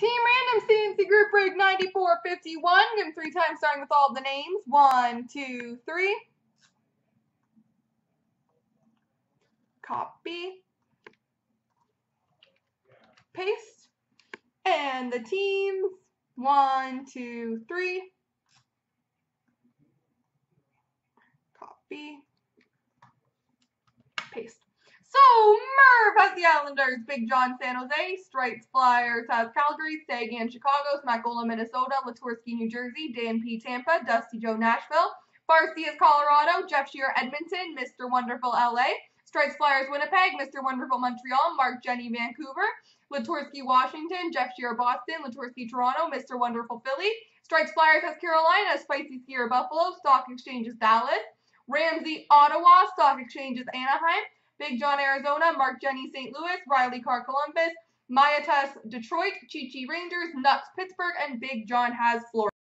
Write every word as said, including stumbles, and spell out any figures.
Team Randoms C N C Group Break ninety-four fifty-one. Give them three times starting with all of the names. One, two, three. Copy. Paste. And the teams. One, two, three. Copy. Paste. So, Merv has the Islanders, Big John, San Jose, Stripes, Flyers has Calgary, Sagan, Chicago, Smacola, Minnesota, Latourski, New Jersey, Dan P. Tampa, Dusty Joe, Nashville, Farsi is Colorado, Jeff Shear, Edmonton, Mister Wonderful, L A, Stripes, Flyers, Winnipeg, Mister Wonderful, Montreal, Mark Jenny, Vancouver, Latourski, Washington, Jeff Shear, Boston, Latourski, Toronto, Mister Wonderful, Philly, Stripes, Flyers has Carolina, Spicy Skier, Buffalo, Stock Exchange is Dallas, Ramsey, Ottawa, Stock Exchange is Anaheim, Big John, Arizona, Mark Jenny, Saint Louis, Riley Carr, Columbus, Mayatas, Detroit, Chi Chi Rangers, Nuts, Pittsburgh, and Big John has Florida.